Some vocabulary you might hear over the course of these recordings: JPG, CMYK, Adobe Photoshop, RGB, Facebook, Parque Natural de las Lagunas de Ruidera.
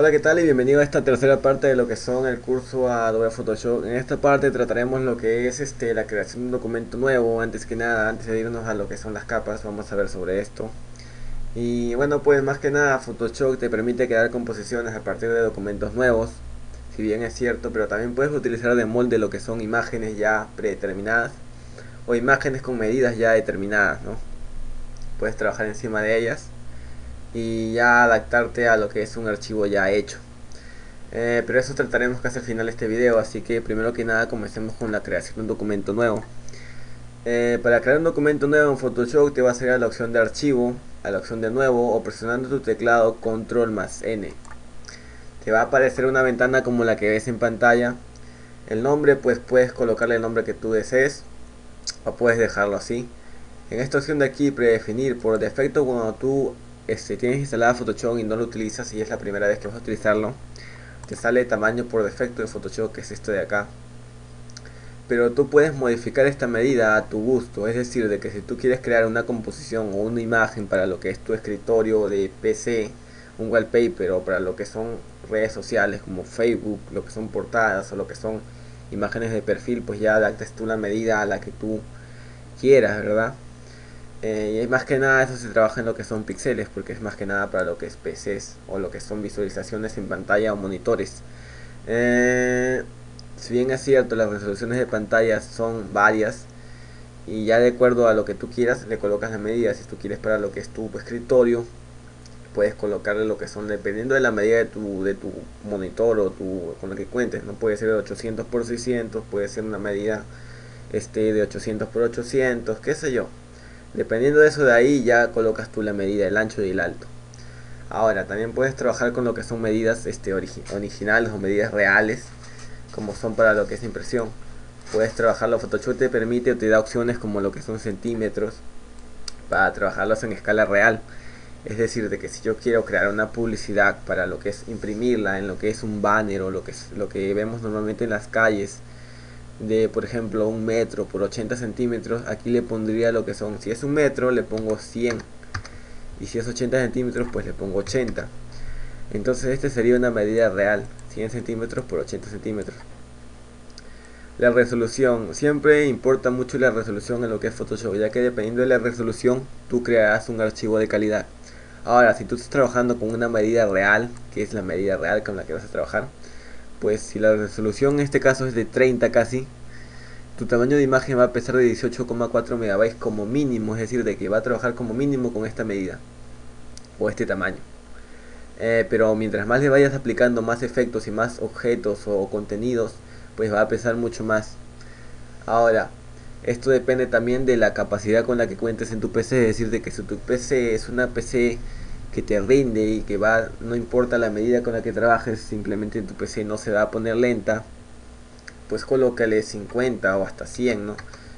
Hola, ¿qué tal? Y bienvenido a esta tercera parte de lo que son el curso a Adobe Photoshop. En esta parte trataremos lo que es la creación de un documento nuevo. Antes que nada, antes de irnos a lo que son las capas, vamos a ver sobre esto. Y bueno, pues más que nada Photoshop te permite crear composiciones a partir de documentos nuevos, si bien es cierto, pero también puedes utilizar de molde lo que son imágenes ya predeterminadas o imágenes con medidas ya determinadas, ¿no? Puedes trabajar encima de ellas y ya adaptarte a lo que es un archivo ya hecho, pero eso trataremos casi al final de este video. Así que primero que nada comencemos con la creación de un documento nuevo. Para crear un documento nuevo en Photoshop te vas a ir a la opción de archivo, a la opción de nuevo, o presionando tu teclado Control+N te va a aparecer una ventana como la que ves en pantalla. El nombre, pues puedes colocarle el nombre que tú desees o puedes dejarlo así. En esta opción de aquí, predefinir, por defecto cuando tú tienes instalada Photoshop y no lo utilizas, y es la primera vez que vas a utilizarlo, te sale tamaño por defecto de Photoshop, que es este de acá, pero tú puedes modificar esta medida a tu gusto. Es decir, de que si tú quieres crear una composición o una imagen para lo que es tu escritorio de PC, un wallpaper, o para lo que son redes sociales como Facebook, lo que son portadas o lo que son imágenes de perfil, pues ya adaptas tú la medida a la que tú quieras, ¿verdad? Y más que nada eso se trabaja en lo que son píxeles, porque es más que nada para lo que es PCs o lo que son visualizaciones en pantalla o monitores. Si bien es cierto, las resoluciones de pantalla son varias y ya de acuerdo a lo que tú quieras le colocas las medidas. Si tú quieres para lo que es tu escritorio, puedes colocarle lo que son, dependiendo de la medida de tu monitor o con lo que cuentes, ¿no? Puede ser de 800 por 600, puede ser una medida de 800 por 800, qué sé yo. Dependiendo de eso, de ahí ya colocas tú la medida, el ancho y el alto. Ahora también puedes trabajar con lo que son medidas originales o medidas reales, como son para lo que es impresión. Puedes trabajarlo, Photoshop te permite, te da opciones como lo que son centímetros para trabajarlos en escala real. Es decir, de que si yo quiero crear una publicidad para lo que es imprimirla en lo que es un banner o lo que vemos normalmente en las calles, de por ejemplo 1 metro por 80 centímetros, aquí le pondría lo que son, si es 1 metro le pongo 100, y si es 80 centímetros pues le pongo 80. Entonces este sería una medida real, 100 centímetros por 80 centímetros. La resolución, siempre importa mucho la resolución en lo que es Photoshop, ya que dependiendo de la resolución tú crearás un archivo de calidad. Ahora, si tú estás trabajando con una medida real, que es la medida real con la que vas a trabajar, pues si la resolución en este caso es de 30 casi, tu tamaño de imagen va a pesar de 18,4 megabytes como mínimo. Es decir, de que va a trabajar como mínimo con esta medida o este tamaño. Pero mientras más le vayas aplicando más efectos y más objetos o contenidos, pues va a pesar mucho más. Ahora, esto depende también de la capacidad con la que cuentes en tu PC. Es decir, de que si tu PC es una PC que te rinde y que va, no importa la medida con la que trabajes, simplemente tu PC no se va a poner lenta, pues colócale 50 o hasta 100, ¿no?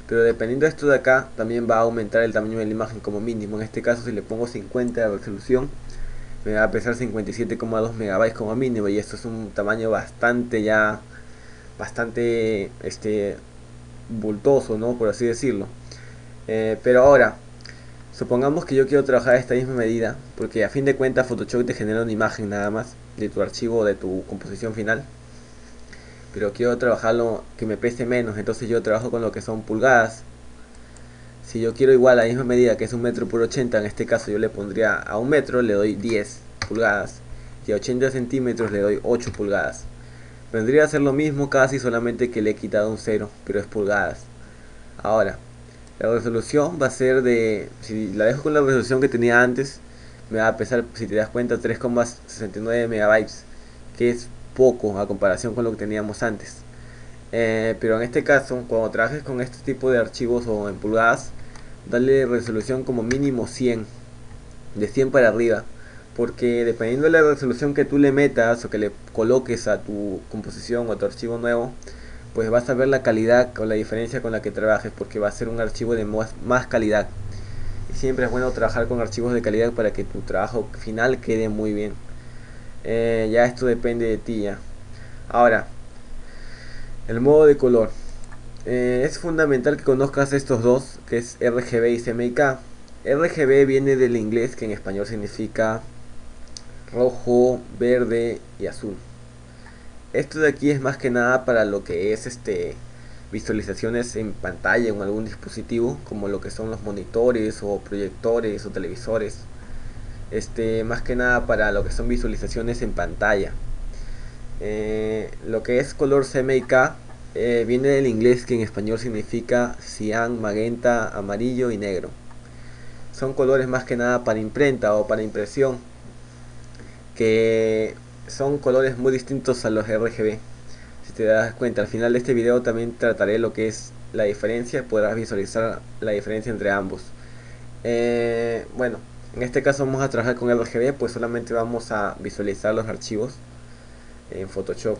Pero dependiendo de esto de acá, también va a aumentar el tamaño de la imagen como mínimo. En este caso, si le pongo 50 de resolución, me va a pesar 57,2 megabytes como mínimo, y esto es un tamaño bastante bultoso, ¿no? Por así decirlo. Pero ahora, supongamos que yo quiero trabajar esta misma medida, porque a fin de cuentas Photoshop te genera una imagen nada más de tu archivo o de tu composición final, pero quiero trabajarlo que me pese menos. Entonces yo trabajo con lo que son pulgadas. Si yo quiero igual la misma medida, que es 1 metro por 80, en este caso yo le pondría a 1 metro le doy 10 pulgadas, y a 80 centímetros le doy 8 pulgadas. Vendría a ser lo mismo casi, solamente que le he quitado un 0, pero es pulgadas. Ahora, la resolución va a ser de, si la dejo con la resolución que tenía antes, me va a pesar, si te das cuenta, 3,69 megabytes, que es poco a comparación con lo que teníamos antes. Pero en este caso, cuando trabajes con este tipo de archivos o en pulgadas, dale resolución como mínimo 100, de 100 para arriba, porque dependiendo de la resolución que tú le metas o que le coloques a tu composición o a tu archivo nuevo, pues vas a ver la calidad o la diferencia con la que trabajes, porque va a ser un archivo de más calidad. Y siempre es bueno trabajar con archivos de calidad para que tu trabajo final quede muy bien. Ya esto depende de ti ya. Ahora, el modo de color. Es fundamental que conozcas estos dos, que es RGB y CMYK. RGB viene del inglés, que en español significa rojo, verde y azul. Esto de aquí es más que nada para lo que es visualizaciones en pantalla o algún dispositivo, como lo que son los monitores o proyectores o televisores. Más que nada para lo que son visualizaciones en pantalla. Lo que es color CMYK viene del inglés, que en español significa cian, magenta, amarillo y negro. Son colores más que nada para imprenta o para impresión, que son colores muy distintos a los RGB. Si te das cuenta, al final de este video también trataré lo que es la diferencia, podrás visualizar la diferencia entre ambos. Bueno, en este caso vamos a trabajar con RGB, pues solamente vamos a visualizar los archivos en Photoshop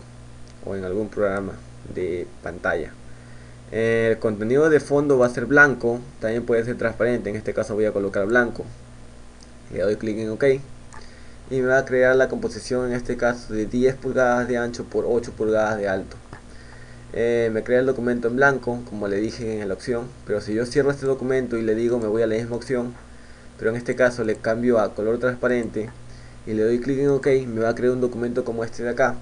o en algún programa de pantalla. El contenido de fondo va a ser blanco, también puede ser transparente. En este caso voy a colocar blanco, le doy clic en OK y me va a crear la composición, en este caso de 10 pulgadas de ancho por 8 pulgadas de alto. Me crea el documento en blanco, como le dije en la opción, pero si yo cierro este documento y le digo me voy a la misma opción, pero en este caso le cambio a color transparente y le doy clic en OK, me va a crear un documento como este de acá.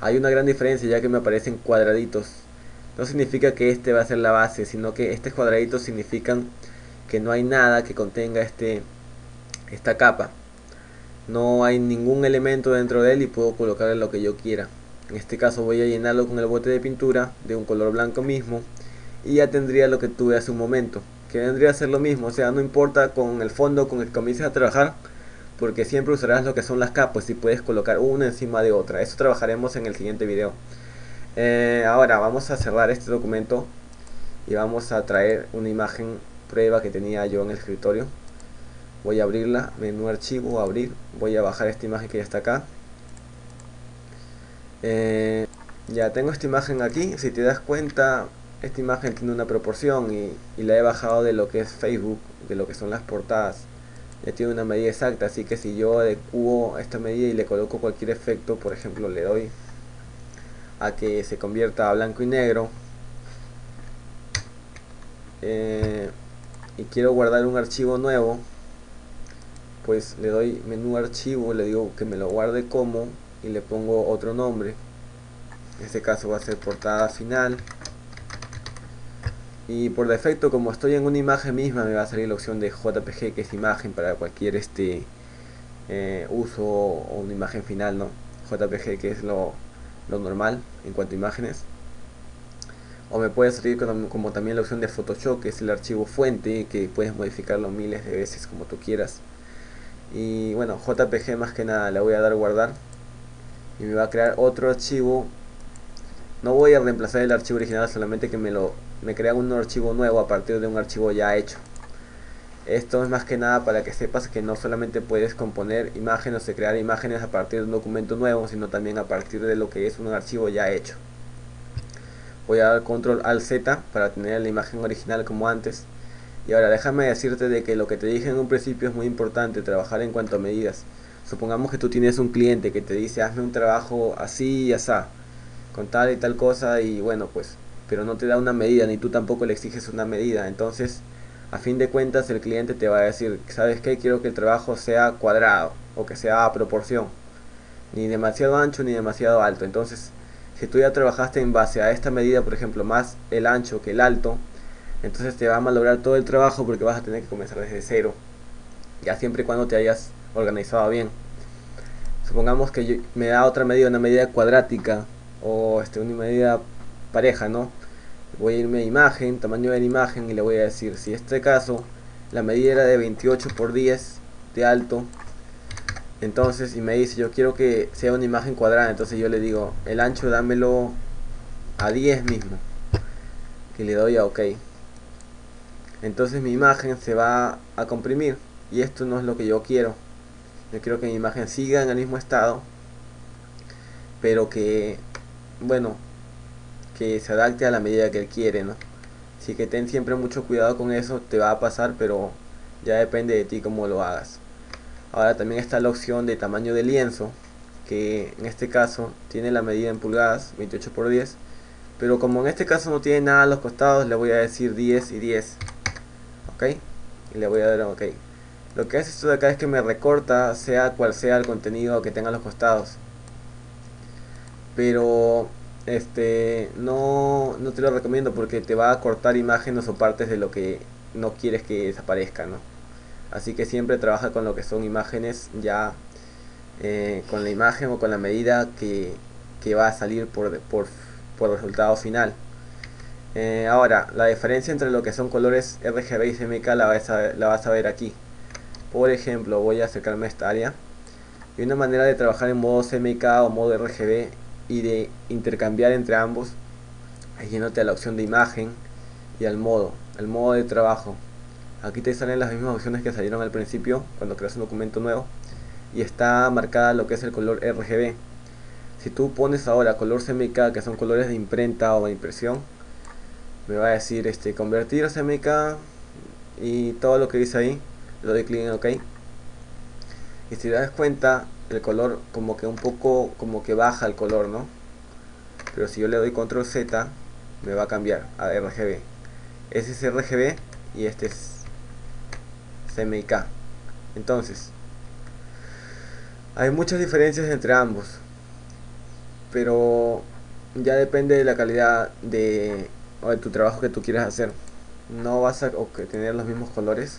Hay una gran diferencia, ya que me aparecen cuadraditos. No significa que este va a ser la base, sino que estos cuadraditos significan que no hay nada que contenga esta capa. No hay ningún elemento dentro de él y puedo colocarle lo que yo quiera. En este caso voy a llenarlo con el bote de pintura de un color blanco mismo y ya tendría lo que tuve hace un momento, que vendría a ser lo mismo. O sea, no importa con el fondo con el que comiences a trabajar, porque siempre usarás lo que son las capas y puedes colocar una encima de otra. Eso trabajaremos en el siguiente video. Ahora vamos a cerrar este documento y vamos a traer una imagen prueba que tenía yo en el escritorio. Voy a abrirla, menú archivo, abrir. Voy a bajar esta imagen que ya está acá. Ya tengo esta imagen aquí. Si te das cuenta, esta imagen tiene una proporción y la he bajado de lo que es Facebook, de lo que son las portadas. Ya tiene una medida exacta, así que si yo adecuo esta medida y le coloco cualquier efecto, por ejemplo le doy a que se convierta a blanco y negro, y quiero guardar un archivo nuevo, pues le doy menú archivo, le digo que me lo guarde como y le pongo otro nombre. En este caso va a ser portada final, y por defecto, como estoy en una imagen misma, me va a salir la opción de JPG, que es imagen para cualquier uso o una imagen final, ¿no? JPG, que es lo normal en cuanto a imágenes. O me puede salir como también la opción de Photoshop, que es el archivo fuente, que puedes modificarlo miles de veces como tú quieras. Y bueno, JPG más que nada le voy a dar guardar y me va a crear otro archivo. No voy a reemplazar el archivo original, solamente que me crea un archivo nuevo a partir de un archivo ya hecho. Esto es más que nada para que sepas que no solamente puedes componer imágenes o crear imágenes a partir de un documento nuevo, sino también a partir de lo que es un archivo ya hecho. Voy a dar control al Z para tener la imagen original como antes. Y ahora déjame decirte de que lo que te dije en un principio es muy importante, trabajar en cuanto a medidas. Supongamos que tú tienes un cliente que te dice hazme un trabajo así y asá, con tal y tal cosa, y bueno pues, pero no te da una medida, ni tú tampoco le exiges una medida. Entonces, a fin de cuentas, el cliente te va a decir, ¿sabes qué? Quiero que el trabajo sea cuadrado, o que sea a proporción, ni demasiado ancho ni demasiado alto. Entonces, si tú ya trabajaste en base a esta medida, por ejemplo, más el ancho que el alto, entonces te va a malograr todo el trabajo, porque vas a tener que comenzar desde cero, ya siempre y cuando te hayas organizado bien. Supongamos que me da otra medida, una medida cuadrática, o una medida pareja, ¿no? Voy a irme a imagen, tamaño de la imagen, y le voy a decir, si en este caso la medida era de 28 por 10 de alto, entonces, y me dice yo quiero que sea una imagen cuadrada, entonces yo le digo el ancho dámelo a 10 mismo, y le doy a OK. Entonces mi imagen se va a comprimir, y esto no es lo que yo quiero. Yo quiero que mi imagen siga en el mismo estado, pero que, bueno, que se adapte a la medida que él quiere, ¿no? Así que ten siempre mucho cuidado con eso, te va a pasar, pero ya depende de ti cómo lo hagas. Ahora también está la opción de tamaño de lienzo, que en este caso tiene la medida en pulgadas, 28 por 10, pero como en este caso no tiene nada a los costados, le voy a decir 10 y 10, ok, y le voy a dar OK. Lo que hace esto de acá es que me recorta, sea cual sea el contenido que tenga los costados. Pero no te lo recomiendo porque te va a cortar imágenes o partes de lo que no quieres que desaparezca, ¿no? Así que siempre trabaja con lo que son imágenes ya, con la imagen o con la medida que va a salir por resultado final. Ahora, la diferencia entre lo que son colores RGB y CMYK la vas a ver aquí. Por ejemplo, voy a acercarme a esta área. Y una manera de trabajar en modo CMYK o modo RGB y de intercambiar entre ambos es yéndote a la opción de imagen y al modo, el modo de trabajo. Aquí te salen las mismas opciones que salieron al principio cuando creas un documento nuevo y está marcada lo que es el color RGB. Si tú pones ahora color CMYK, que son colores de imprenta o de impresión, me va a decir convertir a CMYK y todo lo que dice ahí. Le doy clic en OK y si te das cuenta el color como que un poco como que baja el color, ¿no? Pero si yo le doy control Z me va a cambiar a RGB. Ese es RGB y este es CMYK. Entonces hay muchas diferencias entre ambos, pero ya depende de la calidad de tu trabajo que tú quieras hacer. No vas a obtener los mismos colores,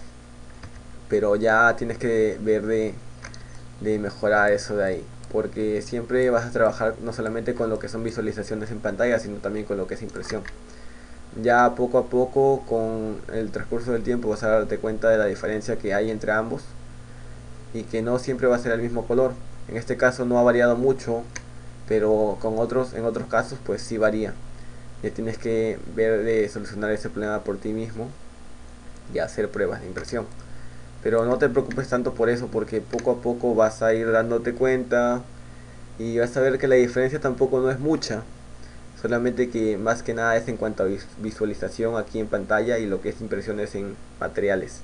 pero ya tienes que ver de mejorar eso de ahí, porque siempre vas a trabajar no solamente con lo que son visualizaciones en pantalla, sino también con lo que es impresión. Ya poco a poco, con el transcurso del tiempo, vas a darte cuenta de la diferencia que hay entre ambos y que no siempre va a ser el mismo color. En este caso no ha variado mucho, pero en otros casos pues sí varía. Ya tienes que ver de solucionar ese problema por ti mismo y hacer pruebas de impresión. Pero no te preocupes tanto por eso, porque poco a poco vas a ir dándote cuenta y vas a ver que la diferencia tampoco no es mucha, solamente que más que nada es en cuanto a visualización aquí en pantalla y lo que es impresiones en materiales.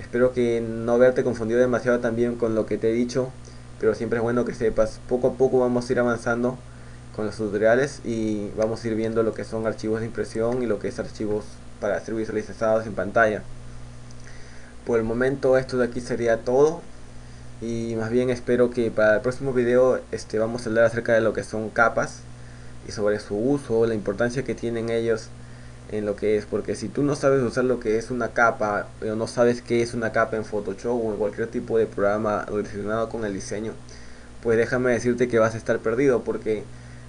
Espero que no haberte confundido demasiado también con lo que te he dicho, pero siempre es bueno que sepas. Poco a poco vamos a ir avanzando con los tutoriales y vamos a ir viendo lo que son archivos de impresión y lo que es archivos para ser visualizados en pantalla. Por el momento esto de aquí sería todo, y más bien espero que para el próximo video vamos a hablar acerca de lo que son capas y sobre su uso, la importancia que tienen ellos en lo que es, porque si tú no sabes usar lo que es una capa o no sabes qué es una capa en Photoshop o en cualquier tipo de programa relacionado con el diseño, pues déjame decirte que vas a estar perdido, porque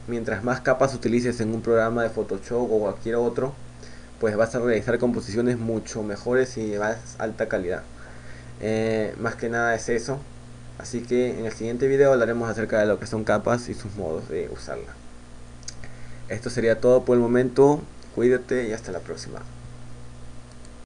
mientras más capas utilices en un programa de Photoshop o cualquier otro, pues vas a realizar composiciones mucho mejores y de más alta calidad. Más que nada es eso. Así que en el siguiente video hablaremos acerca de lo que son capas y sus modos de usarla. Esto sería todo por el momento. Cuídate y hasta la próxima.